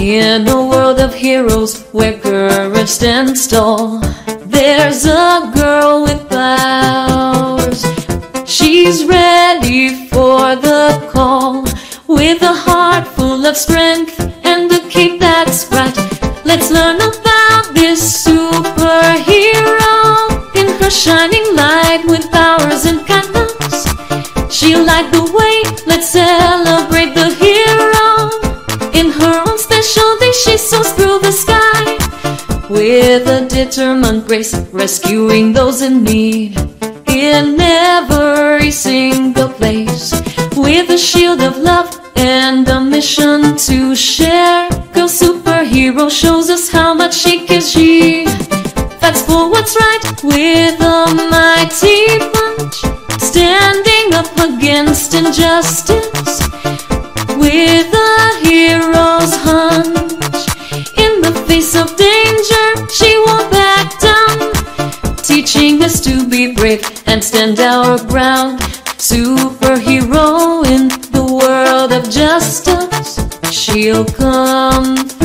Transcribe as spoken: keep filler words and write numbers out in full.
In a world of heroes where courage stands tall, there's a girl with powers. She's ready for the call, with a heart full of strength and a cape that's bright. Let's learn about this superhero. In her shining light with powers and kindness, she'll light the way. Let's celebrate the hero. In her own special day, she soars through the sky with a determined grace, rescuing those in need in every single place. With a shield of love and a mission to share, Girl Superhero shows us how much she gives. She fights for what's right with a mighty punch, standing up against injustice with a hero's hunch. In the face of danger, she won't back down, teaching us to be brave and stand our ground. Superhero in the world of justice, she'll come